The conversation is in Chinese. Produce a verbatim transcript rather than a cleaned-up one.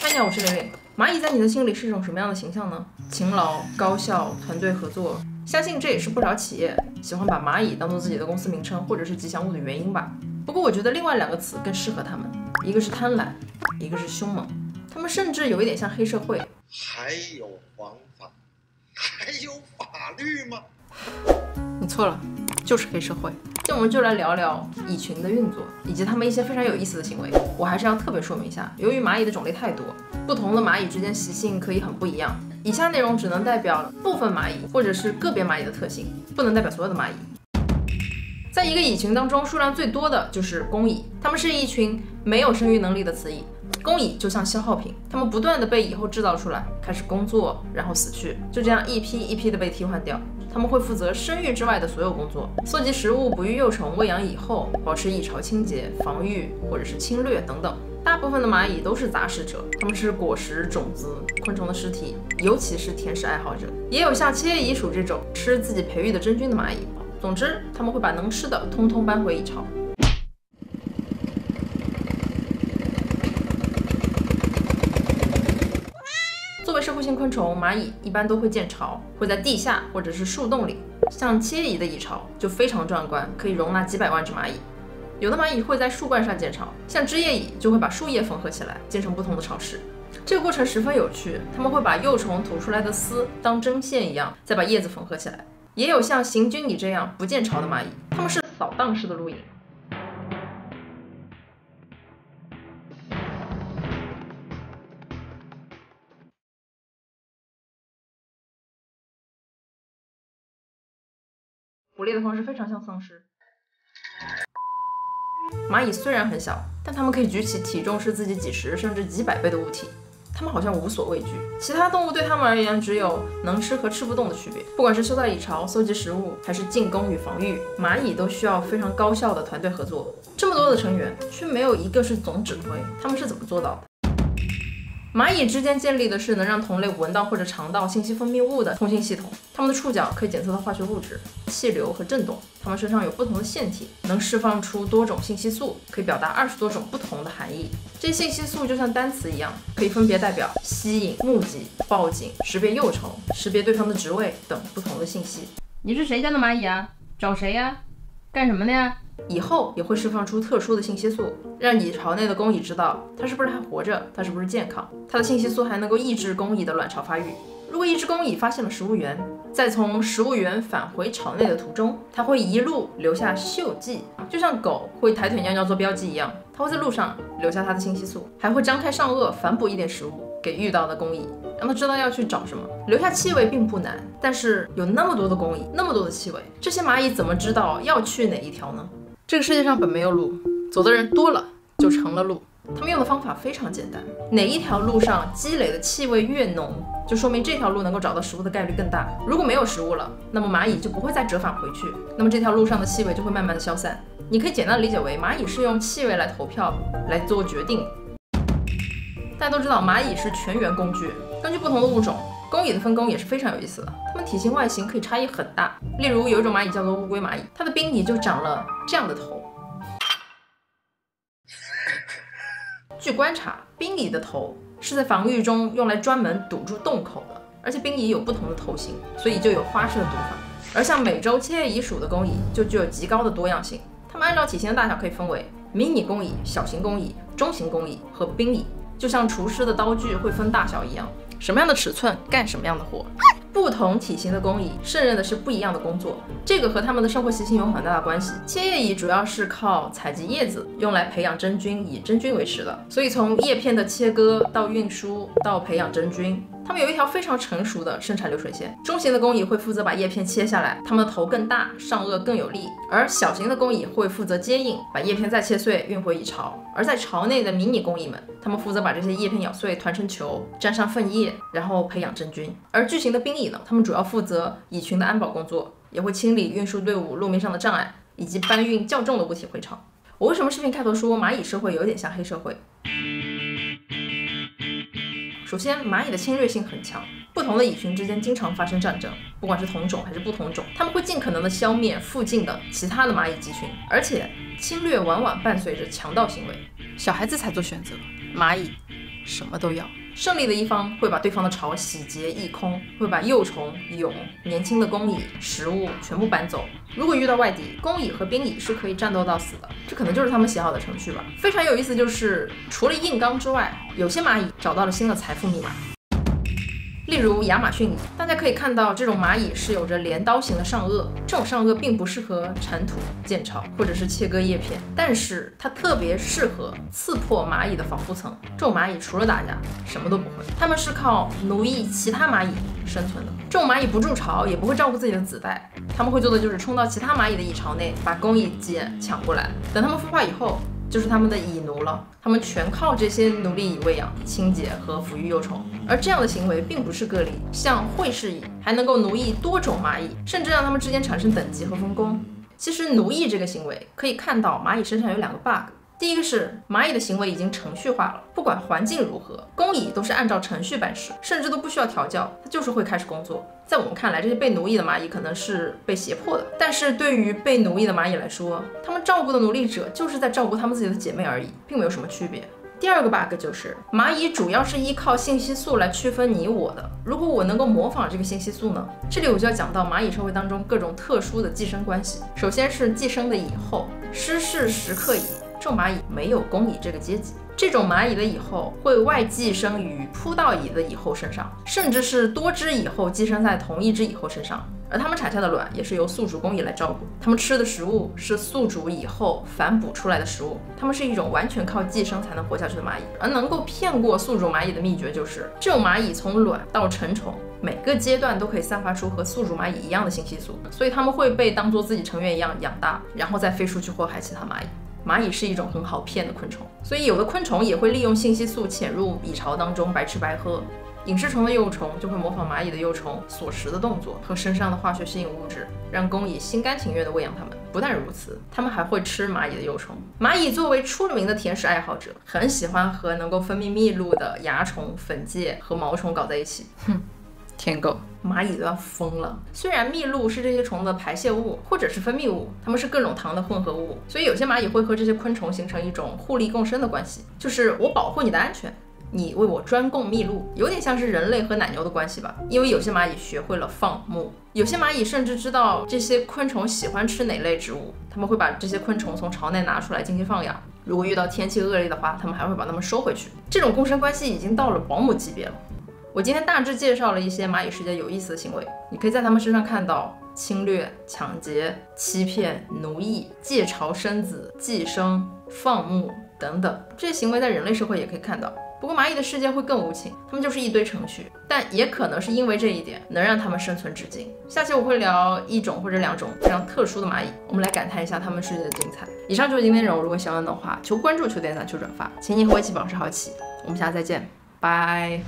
大家好，我是蕾蕾。蚂蚁在你的心里是一种什么样的形象呢？勤劳、高效、团队合作，相信这也是不少企业喜欢把蚂蚁当做自己的公司名称或者是吉祥物的原因吧。不过我觉得另外两个词更适合他们，一个是贪婪，一个是凶猛。他们甚至有一点像黑社会。还有王法，还有法律吗？你错了，就是黑社会。今天我们就来聊聊蚁群的运作，以及他们一些非常有意思的行为。我还是要特别说明一下，由于蚂蚁的种类太多，不同的蚂蚁之间习性可以很不一样。以下内容只能代表部分蚂蚁或者是个别蚂蚁的特性，不能代表所有的蚂蚁。在一个蚁群当中，数量最多的就是公蚁，它们是一群没有生育能力的雌蚁。公蚁就像消耗品，它们不断的被蚁后制造出来，开始工作，然后死去，就这样一批一批的被替换掉。他们会负责生育之外的所有工作，搜集食物、哺育幼虫、喂养蚁后、保持蚁巢清洁、防御或者是侵略等等。大部分的蚂蚁都是杂食者，它们吃果实、种子、昆虫的尸体，尤其是甜食爱好者。也有像切蚁属这种吃自己培育的真菌的蚂蚁。总之，他们会把能吃的通通搬回蚁巢。社会性昆虫蚂蚁一般都会建巢，会在地下或者是树洞里。像切蚁的蚁巢就非常壮观，可以容纳几百万只蚂蚁。有的蚂蚁会在树冠上建巢，像枝叶蚁就会把树叶缝合起来，建成不同的巢室。这个过程十分有趣，它们会把幼虫吐出来的丝当针线一样，再把叶子缝合起来。也有像行军蚁这样不建巢的蚂蚁，它们是扫荡式的露营。捕猎的方式非常像丧尸。蚂蚁虽然很小，但它们可以举起体重是自己几十甚至几百倍的物体，它们好像无所畏惧。其他动物对它们而言只有能吃和吃不动的区别。不管是修造蚁巢、搜集食物，还是进攻与防御，蚂蚁都需要非常高效的团队合作。这么多的成员，却没有一个是总指挥，他们是怎么做到的？蚂蚁之间建立的是能让同类闻到或者尝到信息分泌物的通信系统，它们的触角可以检测到化学物质、气流和震动，它们身上有不同的腺体，能释放出多种信息素，可以表达二十多种不同的含义。这些信息素就像单词一样，可以分别代表吸引、目击、报警、识别幼虫、识别对方的职位等不同的信息。你是谁家的蚂蚁啊？找谁呀？干什么的呀？蚁后也会释放出特殊的信息素，让蚁巢内的公蚁知道它是不是还活着，它是不是健康。它的信息素还能够抑制公蚁的卵巢发育。如果一只公蚁发现了食物源，在从食物源返回巢内的途中，它会一路留下嗅迹，就像狗会抬腿尿尿做标记一样，它会在路上留下它的信息素，还会张开上颚反哺一点食物给遇到的公蚁，让它知道要去找什么。留下气味并不难，但是有那么多的公蚁，那么多的气味，这些蚂蚁怎么知道要去哪一条呢？这个世界上本没有路，走的人多了就成了路。他们用的方法非常简单，哪一条路上积累的气味越浓，就说明这条路能够找到食物的概率更大。如果没有食物了，那么蚂蚁就不会再折返回去，那么这条路上的气味就会慢慢的消散。你可以简单理解为蚂蚁是用气味来投票，来做决定。大家都知道蚂蚁是全员工具，根据不同的物种，公蚁的分工也是非常有意思的，它们体型外形可以差异很大。例如有一种蚂蚁叫做乌龟蚂蚁，它的滨蚁就长了这样的头。据观察，滨蚁的头是在防御中用来专门堵住洞口的，而且滨蚁有不同的头型，所以就有花式的堵法。而像美洲切蚁属的公蚁就具有极高的多样性，它们按照体型的大小可以分为迷你公蚁、小型公蚁、中型公蚁和滨蚁，就像厨师的刀具会分大小一样，什么样的尺寸干什么样的活。不同体型的公蚁胜任的是不一样的工作，这个和它们的生活习性有很大的关系。切叶蚁主要是靠采集叶子用来培养真菌，以真菌为食的，所以从叶片的切割到运输到培养真菌，它们有一条非常成熟的生产流水线。中型的公蚁会负责把叶片切下来，它们的头更大，上颚更有力；而小型的公蚁会负责接应，把叶片再切碎运回蚁巢。而在巢内的迷你公蚁们，它们负责把这些叶片咬碎，团成球，沾上粪液，然后培养真菌。而巨型的滨蚁呢，它们主要负责蚁群的安保工作，也会清理运输队伍路面上的障碍，以及搬运较重的物体回巢。我为什么视频开头说蚂蚁社会有点像黑社会？首先，蚂蚁的侵略性很强，不同的蚁群之间经常发生战争，不管是同种还是不同种，它们会尽可能的消灭附近的其他的蚂蚁集群，而且侵略往往伴随着强盗行为。小孩子才做选择，蚂蚁什么都要。胜利的一方会把对方的巢洗劫一空，会把幼虫、蛹、年轻的工蚁、食物全部搬走。如果遇到外敌，工蚁和兵蚁是可以战斗到死的，这可能就是他们写好的程序吧。非常有意思，就是除了硬刚之外，有些蚂蚁找到了新的财富密码。 例如亚马逊蚁，大家可以看到，这种蚂蚁是有着镰刀型的上颚。这种上颚并不适合铲土、建巢或者是切割叶片，但是它特别适合刺破蚂蚁的防护层。这种蚂蚁除了打架什么都不会，它们是靠奴役其他蚂蚁生存的。这种蚂蚁不筑巢，也不会照顾自己的子代，它们会做的就是冲到其他蚂蚁的蚁巢内，把工蚁捡抢过来。等它们孵化以后， 就是他们的蚁奴了，他们全靠这些奴隶蚁喂养、清洁和抚育幼虫。而这样的行为并不是个例，像惠氏蚁还能够奴役多种蚂蚁，甚至让它们之间产生等级和分工。其实奴役这个行为，可以看到蚂蚁身上有两个 bug。 第一个是蚂蚁的行为已经程序化了，不管环境如何，工蚁都是按照程序办事，甚至都不需要调教，它就是会开始工作。在我们看来，这些被奴役的蚂蚁可能是被胁迫的，但是对于被奴役的蚂蚁来说，他们照顾的奴隶者就是在照顾他们自己的姐妹而已，并没有什么区别。 第二个 bug 就是蚂蚁主要是依靠信息素来区分你我的。如果我能够模仿这个信息素呢？这里我就要讲到蚂蚁社会当中各种特殊的寄生关系。首先是寄生的蚁后，施氏石刻蚁，这种蚂蚁没有工蚁这个阶级。这种蚂蚁的蚁后会外寄生于铺道蚁的蚁后身上，甚至是多只蚁后寄生在同一只蚁后身上。 而它们产下的卵也是由宿主工蚁来照顾，它们吃的食物是宿主蚁后反哺出来的食物，它们是一种完全靠寄生才能活下去的蚂蚁。而能够骗过宿主蚂蚁的秘诀就是，这种蚂蚁从卵到成虫，每个阶段都可以散发出和宿主蚂蚁一样的信息素，所以它们会被当做自己成员一样养大，然后再飞出去祸害其他蚂蚁。 蚂蚁是一种很好骗的昆虫，所以有的昆虫也会利用信息素潜入蚁巢当中，白吃白喝。隐翅虫的幼虫就会模仿蚂蚁的幼虫所食的动作和身上的化学吸引物质，让工蚁心甘情愿地喂养它们。不但如此，它们还会吃蚂蚁的幼虫。蚂蚁作为出了名的甜食爱好者，很喜欢和能够分泌蜜露的蚜虫、粉介和毛虫搞在一起。哼。 舔狗，蚂蚁都要疯了。虽然蜜露是这些虫的排泄物或者是分泌物，它们是各种糖的混合物，所以有些蚂蚁会和这些昆虫形成一种互利共生的关系，就是我保护你的安全，你为我专供蜜露，有点像是人类和奶牛的关系吧。因为有些蚂蚁学会了放牧，有些蚂蚁甚至知道这些昆虫喜欢吃哪类植物，它们会把这些昆虫从巢内拿出来进行放养。 如果遇到天气恶劣的话，它们还会把它们收回去。这种共生关系已经到了保姆级别了。 我今天大致介绍了一些蚂蚁世界有意思的行为，你可以在它们身上看到侵略、抢劫、欺骗、奴役、借巢生子、寄生、放牧等等，这些行为在人类社会也可以看到。不过蚂蚁的世界会更无情，它们就是一堆程序，但也可能是因为这一点能让它们生存至今。下期我会聊一种或者两种非常特殊的蚂蚁，我们来感叹一下它们世界的精彩。以上就是今天内容，如果喜欢的话，求关注、求点赞、求转发，请你和我一起保持好奇。我们下次再见，拜。